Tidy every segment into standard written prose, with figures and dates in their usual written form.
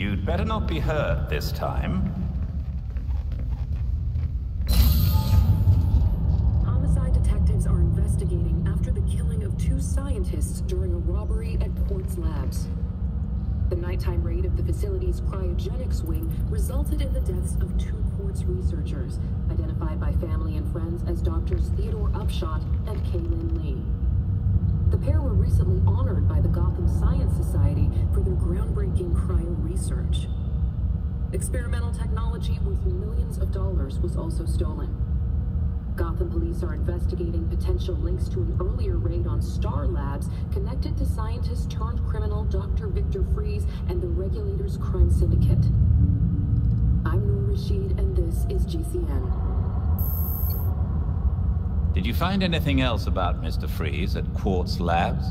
You'd better not be hurt this time. Homicide detectives are investigating after the killing of two scientists during a robbery at Quartz Labs. The nighttime raid of the facility's cryogenics wing resulted in the deaths of two Quartz researchers, identified by family and friends as Doctors Theodore Upshot and Kaylin Lee. The pair were recently honored by the Gotham Science Society for their groundbreaking cryo research. Experimental technology worth millions of dollars was also stolen. Gotham police are investigating potential links to an earlier raid on Star Labs connected to scientist-turned-criminal Dr. Victor Fries and the Regulator's crime syndicate. I'm Noor Rashid, and this is GCN. Did you find anything else about Mr. Freeze at Quartz Labs?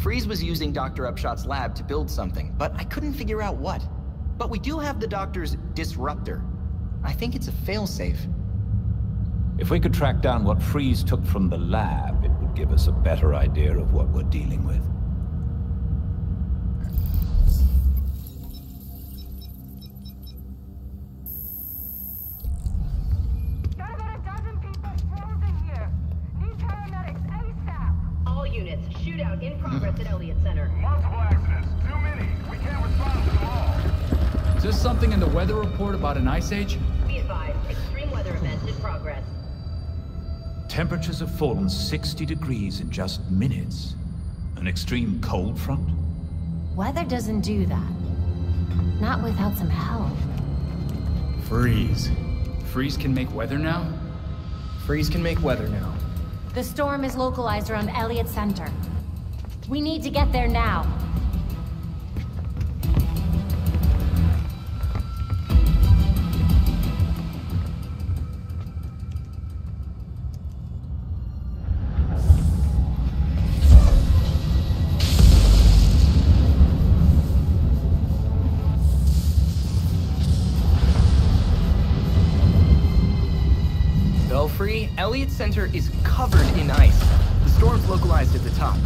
Freeze was using Dr. Upshot's lab to build something, but I couldn't figure out what. But we do have the doctor's disruptor. I think it's a failsafe. If we could track down what Freeze took from the lab, it would give us a better idea of what we're dealing with. Shootout in progress at Elliott Center. Multiple accidents. Too many. We can't respond to them all. Is there something in the weather report about an ice age? Be advised. Extreme weather event in progress. Temperatures have fallen 60 degrees in just minutes. An extreme cold front? Weather doesn't do that. Not without some help. Freeze. Freeze can make weather now? Freeze can make weather now. The storm is localized around Elliott Center. We need to get there now. Belfry, Elliott Center is covered in ice. The storm's localized at the top.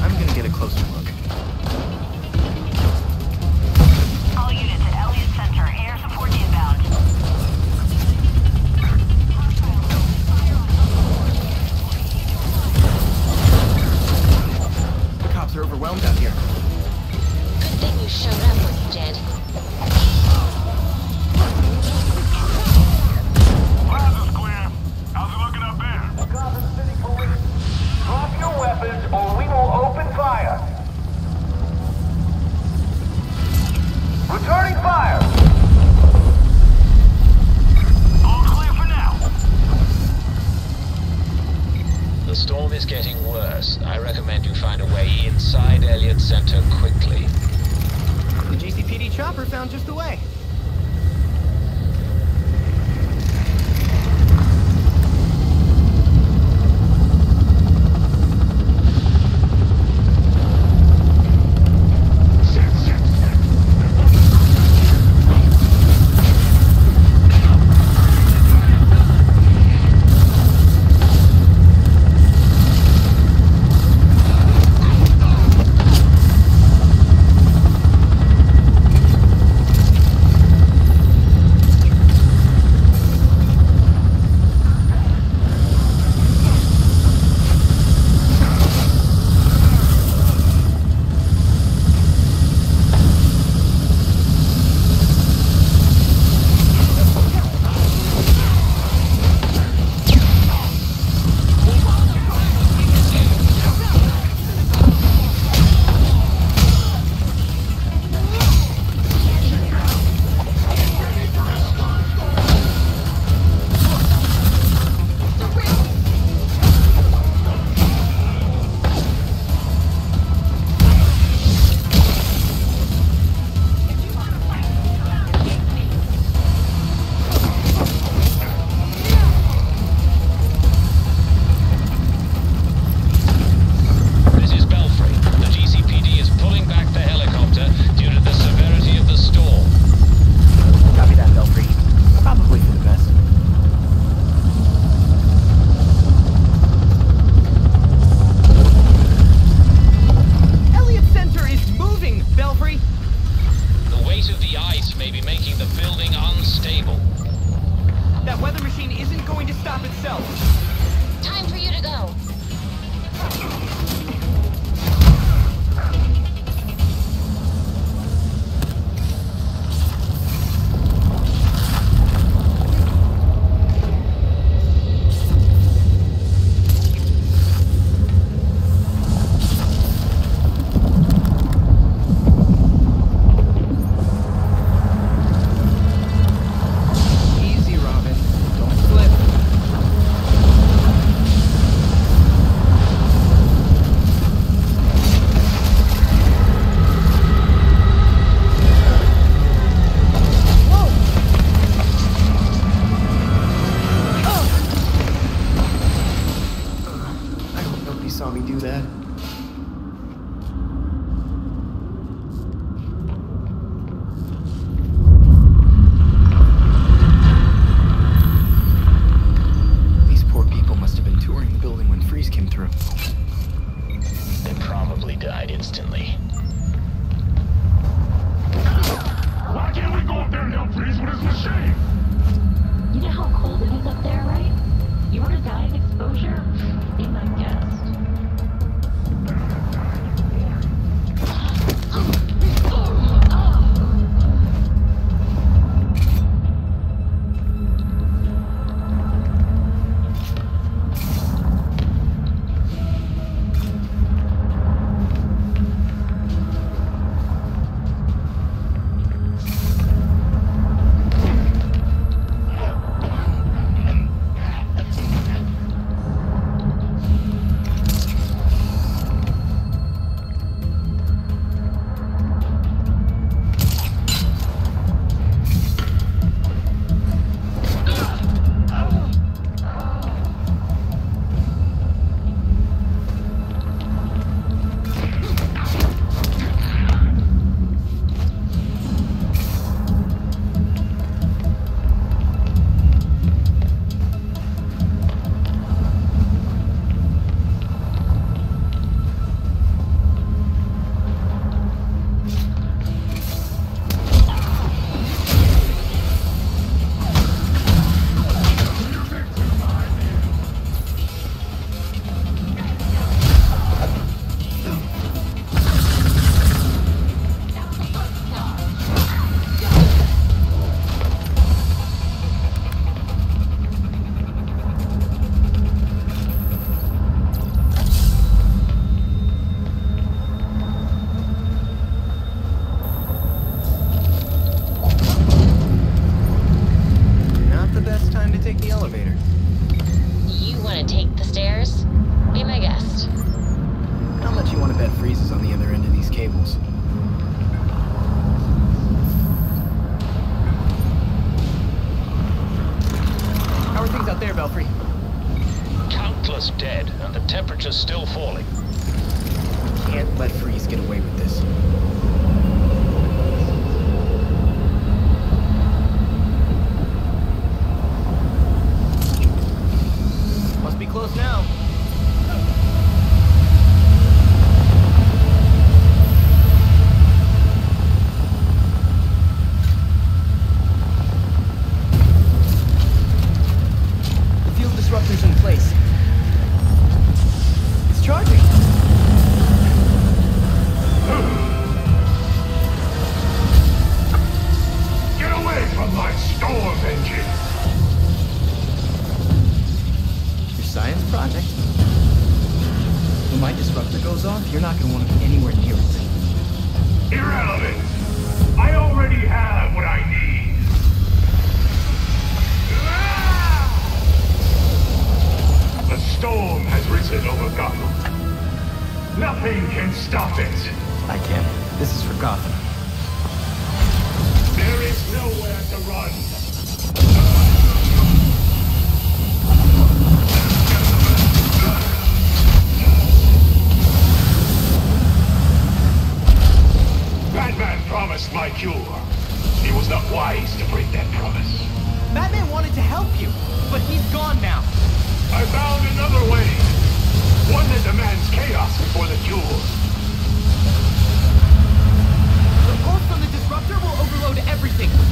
I'm gonna get a closer look. All units at Elliott Center, air support inbound. The cops are overwhelmed out here. Good thing you showed up when you did. yourself. Time for you to go.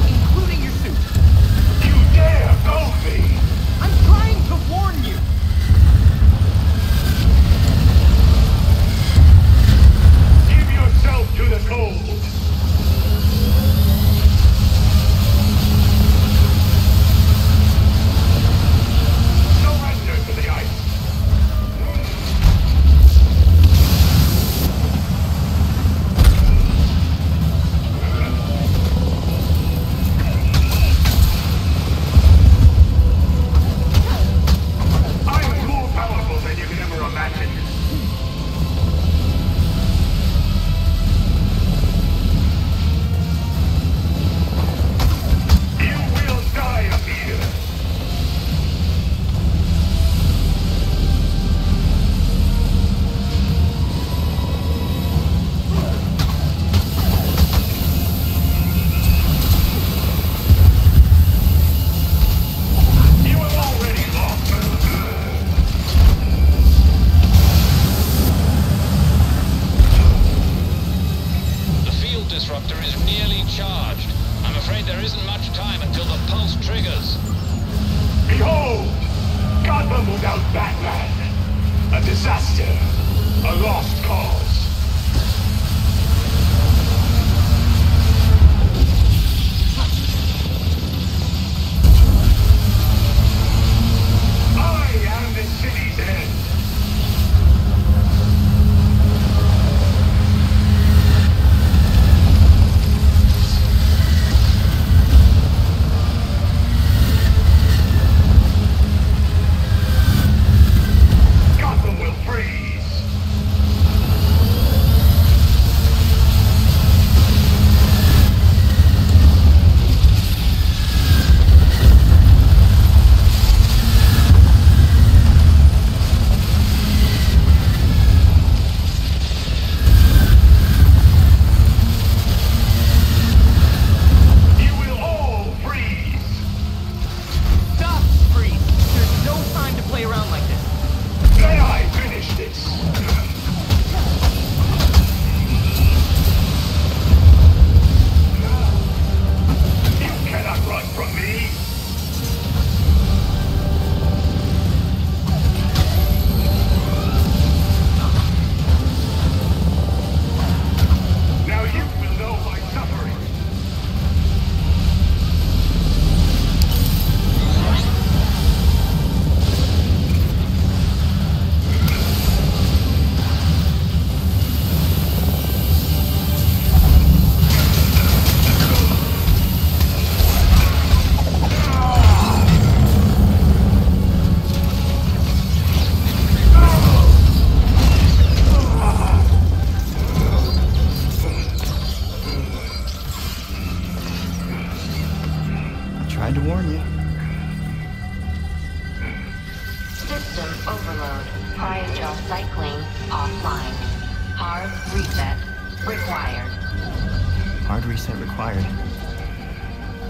Including your suit. You dare go me! I'm trying to warn you! without Batman. A disaster. A lost cause.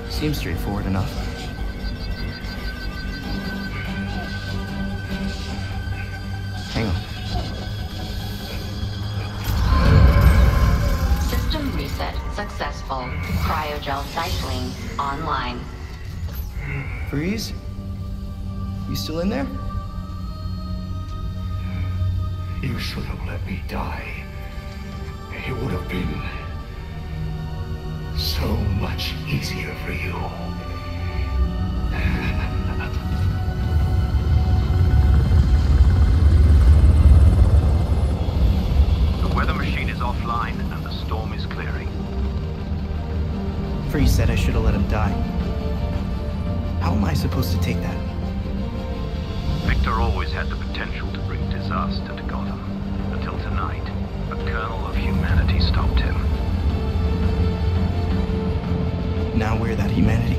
Seems straightforward enough. Hang on. System reset successful. Cryogel cycling online. Freeze? You still in there? You should have let me die. It would have been so much easier for you. The weather machine is offline and the storm is clearing. Freeze said I should have let him die. How am I supposed to take that? Victor always had the potential to bring disaster to Gotham. Until tonight, a kernel of humanity stopped him. Now we're that humanity.